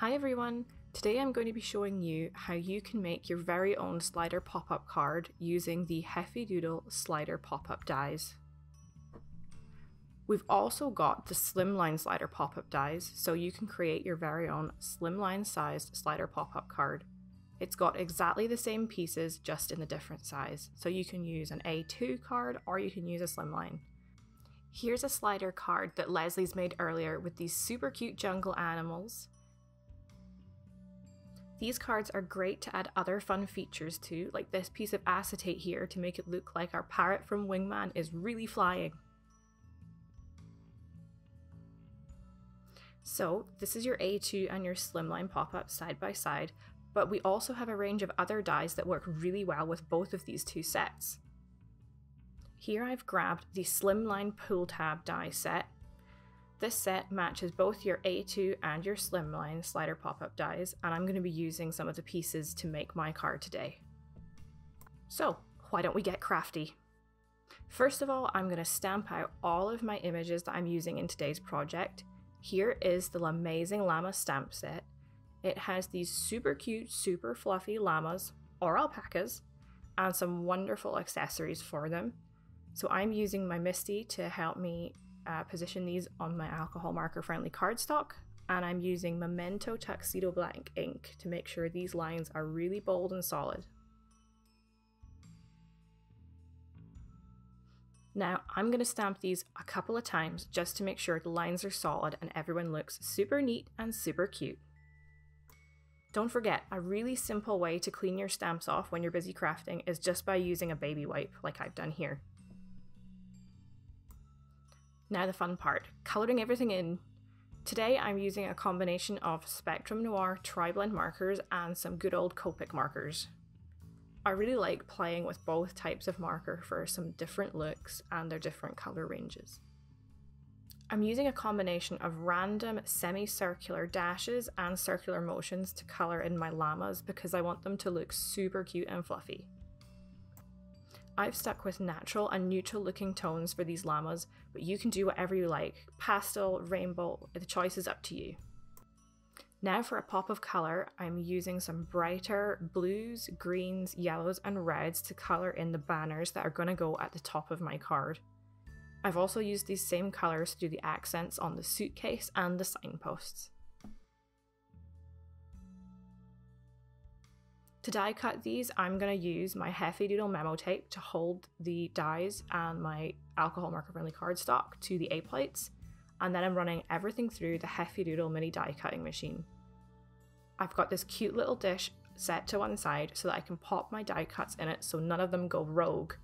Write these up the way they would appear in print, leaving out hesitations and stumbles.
Hi everyone! Today I'm going to be showing you how you can make your very own slider pop-up card using the Heffy Doodle Slider Pop Up Dies. We've also got the Slimline Slider Pop Up Dies, so you can create your very own slimline sized slider pop-up card. It's got exactly the same pieces, just in the different size, so you can use an A2 card or you can use a slimline. Here's a slider card that Leslie's made earlier with these super cute jungle animals. These cards are great to add other fun features to, like this piece of acetate here to make it look like our parrot from Wingman is really flying. So this is your A2 and your slimline pop-up side by side, but we also have a range of other dies that work really well with both of these two sets. Here I've grabbed the Slimline Pull Tab die set. This set matches both your A2 and your Slimline Slider Pop-Up dies, and I'm going to be using some of the pieces to make my card today. So why don't we get crafty? First of all, I'm going to stamp out all of my images that I'm using in today's project. Here is the L Amazing Llama stamp set. It has these super cute, super fluffy llamas, or alpacas, and some wonderful accessories for them. So I'm using my Misty to help me position these on my alcohol marker friendly cardstock, and I'm using Memento Tuxedo Black ink to make sure these lines are really bold and solid. Now I'm going to stamp these a couple of times just to make sure the lines are solid and everyone looks super neat and super cute. Don't forget, a really simple way to clean your stamps off when you're busy crafting is just by using a baby wipe like I've done here. Now the fun part, colouring everything in. Today I'm using a combination of Spectrum Noir tri-blend markers and some good old Copic markers. I really like playing with both types of marker for some different looks and their different colour ranges. I'm using a combination of random semicircular dashes and circular motions to colour in my llamas because I want them to look super cute and fluffy. I've stuck with natural and neutral looking tones for these llamas, but you can do whatever you like. Pastel, rainbow, the choice is up to you. Now for a pop of colour, I'm using some brighter blues, greens, yellows and reds to colour in the banners that are going to go at the top of my card. I've also used these same colours to do the accents on the suitcase and the signposts. To die cut these, I'm going to use my Heffy Doodle memo tape to hold the dies and my alcohol marker friendly cardstock to the A plates, and then I'm running everything through the Heffy Doodle mini die cutting machine. I've got this cute little dish set to one side so that I can pop my die cuts in it so none of them go rogue.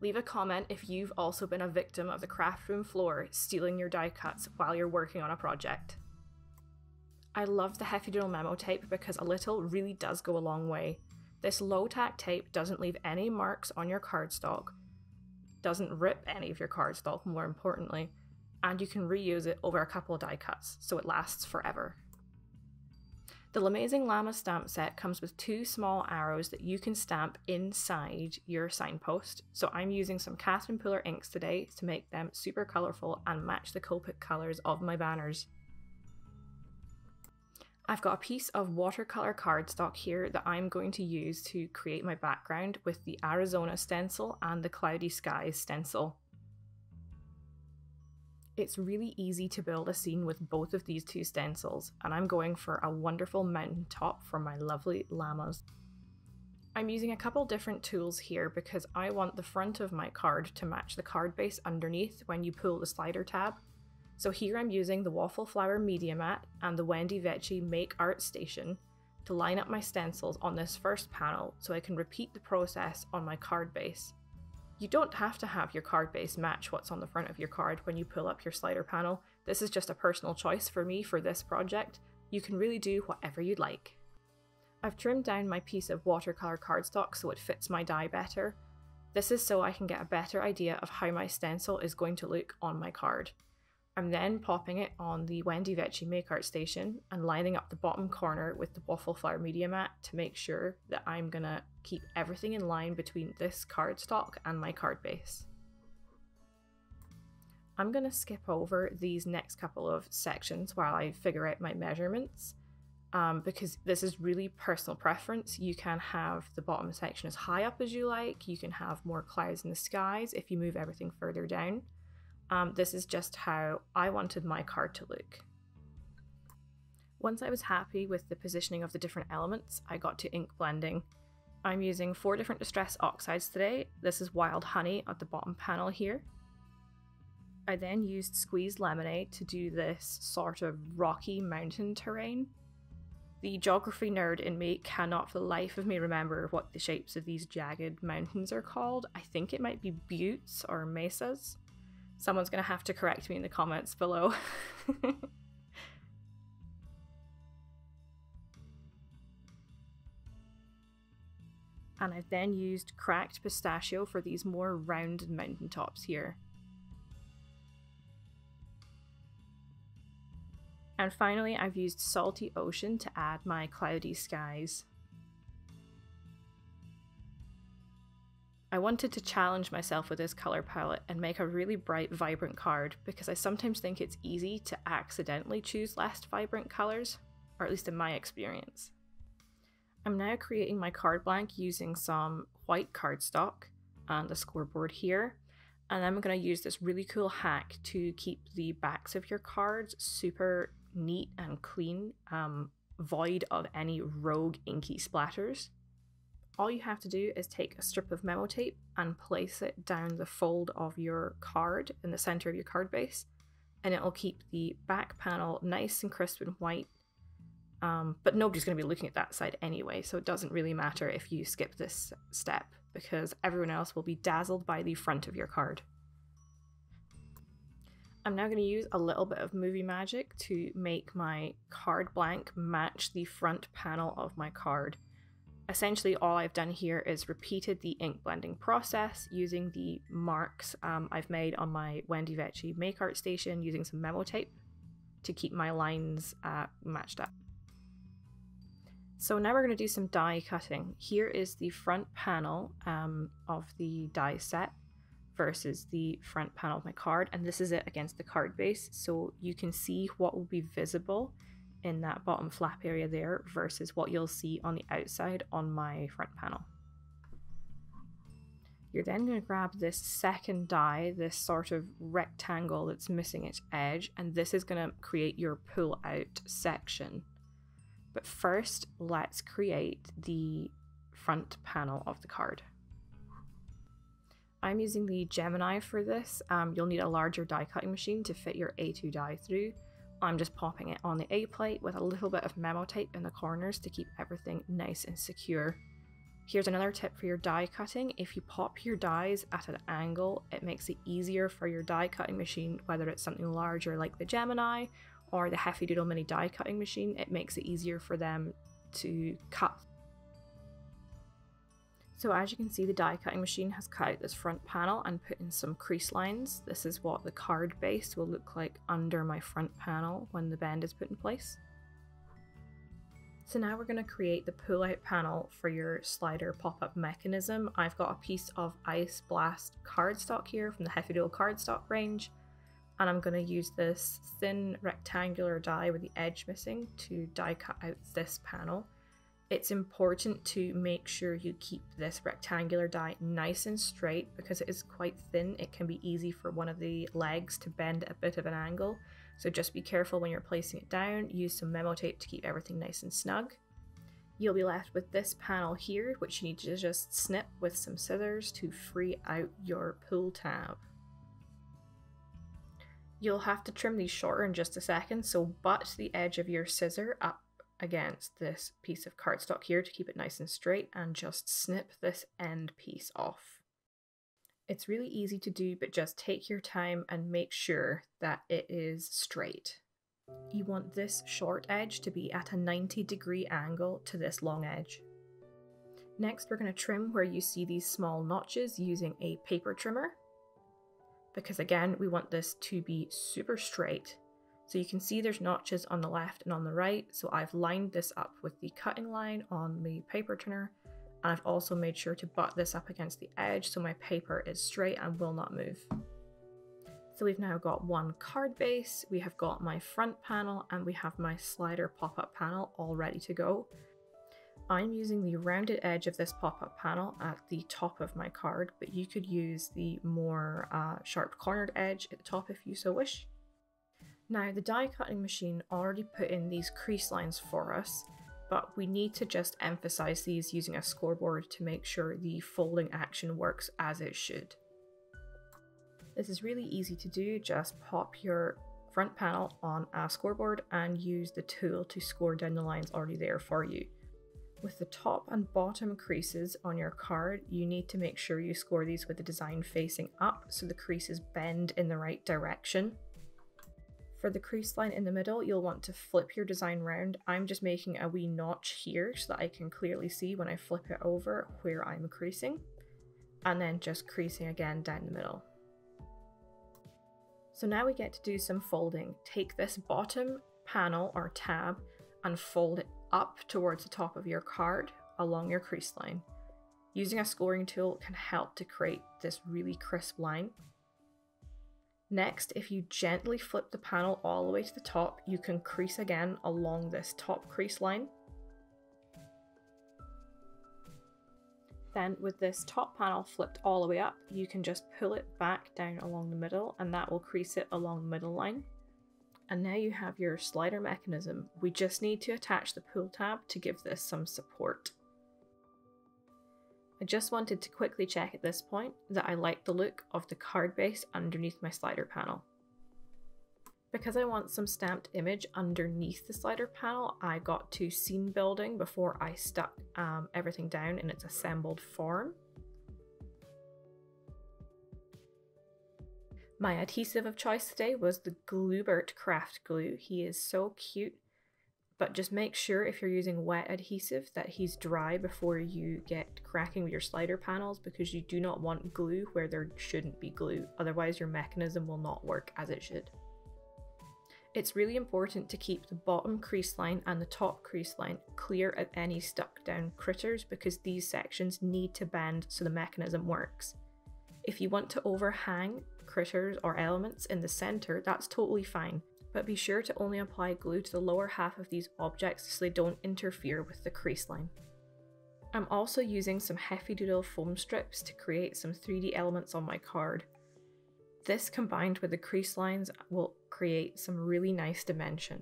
Leave a comment if you've also been a victim of the craft room floor stealing your die cuts while you're working on a project. I love the Heffy Doodle memo tape because a little really does go a long way. This low tack tape doesn't leave any marks on your cardstock, doesn't rip any of your cardstock more importantly, and you can reuse it over a couple of die cuts so it lasts forever. The L Amazing Llama stamp set comes with two small arrows that you can stamp inside your signpost, so I'm using some Catherine Pauline inks today to make them super colourful and match the Copic colours of my banners. I've got a piece of watercolour cardstock here that I'm going to use to create my background with the Arizona stencil and the Cloudy Skies stencil. It's really easy to build a scene with both of these two stencils, and I'm going for a wonderful mountain top for my lovely llamas. I'm using a couple different tools here because I want the front of my card to match the card base underneath when you pull the slider tab. So here I'm using the Waffle Flower Media Mat and the Wendy Vecchi Make Art Station to line up my stencils on this first panel so I can repeat the process on my card base. You don't have to have your card base match what's on the front of your card when you pull up your slider panel. This is just a personal choice for me for this project. You can really do whatever you'd like. I've trimmed down my piece of watercolour cardstock so it fits my die better. This is so I can get a better idea of how my stencil is going to look on my card. I'm then popping it on the Wendy Vecchi Make Art Station and lining up the bottom corner with the Waffle Flower Media Mat to make sure that I'm going to keep everything in line between this cardstock and my card base. I'm going to skip over these next couple of sections while I figure out my measurements, because this is really personal preference. You can have the bottom section as high up as you like. You can have more clouds in the skies if you move everything further down. This is just how I wanted my card to look. Once I was happy with the positioning of the different elements, I got to ink blending. I'm using 4 different Distress Oxides today. This is Wild Honey at the bottom panel here. I then used Squeezed Lemonade to do this sort of rocky mountain terrain. The geography nerd in me cannot for the life of me remember what the shapes of these jagged mountains are called. I think it might be buttes or mesas. Someone's going to have to correct me in the comments below. And I've then used Cracked Pistachio for these more rounded mountaintops here. And finally, I've used Salty Ocean to add my Cloudy Skies. I wanted to challenge myself with this colour palette and make a really bright, vibrant card, because I sometimes think it's easy to accidentally choose less vibrant colours, or at least in my experience. I'm now creating my card blank using some white cardstock and a scoreboard here, and I'm going to use this really cool hack to keep the backs of your cards super neat and clean, void of any rogue inky splatters. All you have to do is take a strip of memo tape and place it down the fold of your card in the center of your card base, and it'll keep the back panel nice and crisp and white. But nobody's going to be looking at that side anyway, so it doesn't really matter if you skip this step, because everyone else will be dazzled by the front of your card. I'm now going to use a little bit of movie magic to make my card blank match the front panel of my card. Essentially, all I've done here is repeated the ink blending process using the marks I've made on my Wendy Vecchi Make Art Station using some memo tape to keep my lines matched up. So now we're going to do some die cutting. Here is the front panel of the die set versus the front panel of my card, and this is it against the card base, so you can see what will be visible in that bottom flap area there versus what you'll see on the outside on my front panel. You're then going to grab this second die, this sort of rectangle that's missing its edge, and this is going to create your pull out section. But first, let's create the front panel of the card. I'm using the Gemini for this. You'll need a larger die cutting machine to fit your A2 die through. I'm just popping it on the A plate with a little bit of memo tape in the corners to keep everything nice and secure. Here's another tip for your die cutting. If you pop your dies at an angle, it makes it easier for your die cutting machine, whether it's something larger like the Gemini or the Heffy Doodle mini die cutting machine, it makes it easier for them to cut. So as you can see, the die cutting machine has cut out this front panel and put in some crease lines. This is what the card base will look like under my front panel when the bend is put in place. So now we're going to create the pull out panel for your slider pop up mechanism. I've got a piece of Ice Blast cardstock here from the Heffy Doodle cardstock range. And I'm going to use this thin rectangular die with the edge missing to die cut out this panel. It's important to make sure you keep this rectangular die nice and straight because it is quite thin. It can be easy for one of the legs to bend at a bit of an angle. So just be careful when you're placing it down. Use some memo tape to keep everything nice and snug. You'll be left with this panel here, which you need to just snip with some scissors to free out your pull tab. You'll have to trim these shorter in just a second, so butt the edge of your scissor up against this piece of cardstock here to keep it nice and straight, and just snip this end piece off. It's really easy to do, but just take your time and make sure that it is straight. You want this short edge to be at a 90-degree angle to this long edge. Next, we're going to trim where you see these small notches using a paper trimmer, because again, we want this to be super straight. So you can see there's notches on the left and on the right. So I've lined this up with the cutting line on the paper trimmer. And I've also made sure to butt this up against the edge so my paper is straight and will not move. So we've now got one card base, we have got my front panel, and we have my slider pop-up panel all ready to go. I'm using the rounded edge of this pop-up panel at the top of my card, but you could use the more sharp cornered edge at the top if you so wish. Now, the die cutting machine already put in these crease lines for us, but we need to just emphasize these using a scoreboard to make sure the folding action works as it should. This is really easy to do, just pop your front panel on a scoreboard and use the tool to score down the lines already there for you. With the top and bottom creases on your card, you need to make sure you score these with the design facing up so the creases bend in the right direction. For the crease line in the middle, you'll want to flip your design round. I'm just making a wee notch here so that I can clearly see when I flip it over where I'm creasing, and then just creasing again down the middle. So now we get to do some folding. Take this bottom panel or tab and fold it up towards the top of your card along your crease line. Using a scoring tool can help to create this really crisp line. Next, if you gently flip the panel all the way to the top, you can crease again along this top crease line. Then with this top panel flipped all the way up, you can just pull it back down along the middle, and that will crease it along the middle line. And now you have your slider mechanism. We just need to attach the pull tab to give this some support. I just wanted to quickly check at this point that I like the look of the card base underneath my slider panel. Because I want some stamped image underneath the slider panel, I got to scene building before I stuck everything down in its assembled form. My adhesive of choice today was the Gluebert craft glue. He is so cute. But just make sure if you're using wet adhesive that he's dry before you get cracking with your slider panels, because you do not want glue where there shouldn't be glue, otherwise your mechanism will not work as it should. It's really important to keep the bottom crease line and the top crease line clear of any stuck down critters, because these sections need to bend so the mechanism works. If you want to overhang critters or elements in the center, that's totally fine. But be sure to only apply glue to the lower half of these objects so they don't interfere with the crease line. I'm also using some Heffy Doodle foam strips to create some 3D elements on my card. This combined with the crease lines will create some really nice dimension.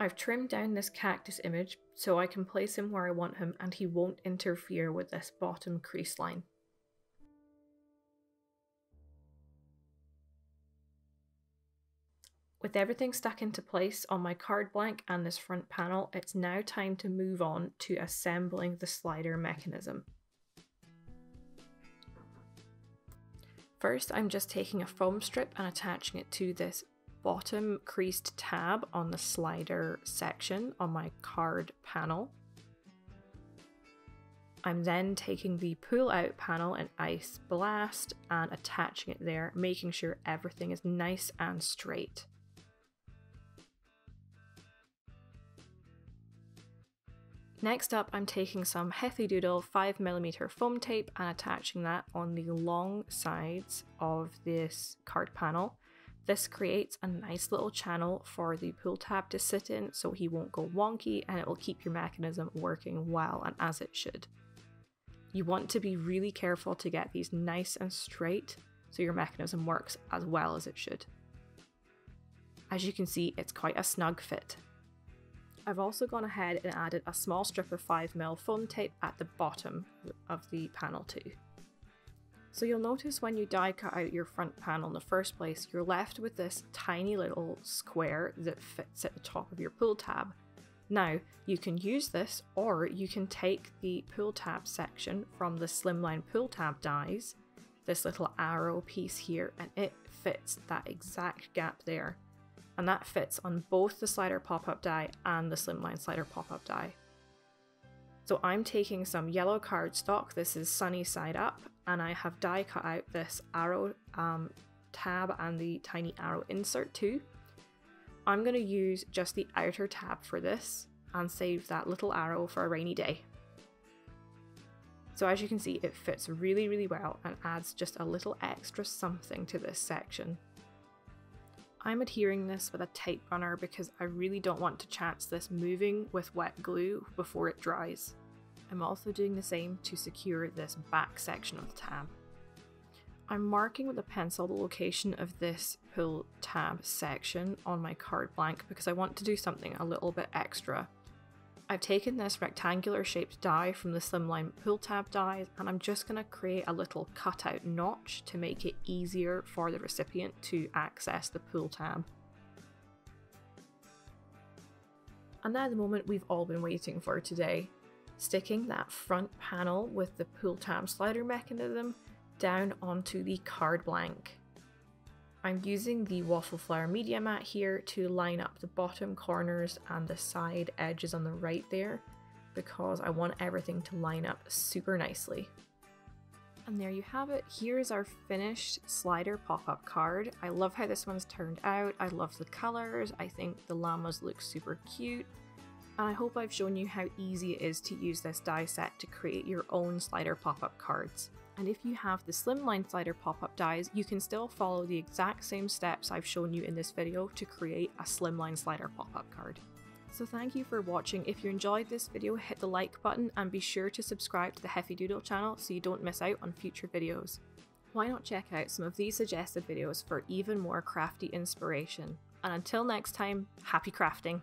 I've trimmed down this cactus image so I can place him where I want him and he won't interfere with this bottom crease line. With everything stuck into place on my card blank and this front panel, it's now time to move on to assembling the slider mechanism. First, I'm just taking a foam strip and attaching it to this bottom creased tab on the slider section on my card panel. I'm then taking the pull out panel in Ice Blast and attaching it there, making sure everything is nice and straight. Next up, I'm taking some Heffy Doodle 5mm foam tape and attaching that on the long sides of this card panel. This creates a nice little channel for the pull tab to sit in so he won't go wonky, and it will keep your mechanism working well and as it should. You want to be really careful to get these nice and straight so your mechanism works as well as it should. As you can see, it's quite a snug fit. I've also gone ahead and added a small strip of 5mm foam tape at the bottom of the panel too. So you'll notice when you die cut out your front panel in the first place, you're left with this tiny little square that fits at the top of your pull tab. Now, you can use this, or you can take the pull tab section from the Slimline pull tab dies, this little arrow piece here, and it fits that exact gap there. And that fits on both the slider pop-up die and the Slimline slider pop-up die. So I'm taking some yellow cardstock, this is sunny side up, and I have die cut out this arrow tab and the tiny arrow insert too. I'm going to use just the outer tab for this and save that little arrow for a rainy day. So as you can see, it fits really, really well and adds just a little extra something to this section. I'm adhering this with a tape runner because I really don't want to chance this moving with wet glue before it dries. I'm also doing the same to secure this back section of the tab. I'm marking with a pencil the location of this pull tab section on my card blank because I want to do something a little bit extra. I've taken this rectangular shaped die from the Slimline pull tab dies and I'm just going to create a little cutout notch to make it easier for the recipient to access the pull tab. And now the moment we've all been waiting for today. Sticking that front panel with the pull tab slider mechanism down onto the card blank. I'm using the Waffle Flower Media Mat here to line up the bottom corners and the side edges on the right there because I want everything to line up super nicely. And there you have it. Here's our finished slider pop-up card. I love how this one's turned out. I love the colors. I think the llamas look super cute. And I hope I've shown you how easy it is to use this die set to create your own slider pop-up cards. And if you have the Slimline Slider Pop-Up Dies, you can still follow the exact same steps I've shown you in this video to create a Slimline Slider Pop-Up Card. So thank you for watching. If you enjoyed this video, hit the like button and be sure to subscribe to the Heffy Doodle channel so you don't miss out on future videos. Why not check out some of these suggested videos for even more crafty inspiration. And until next time, happy crafting!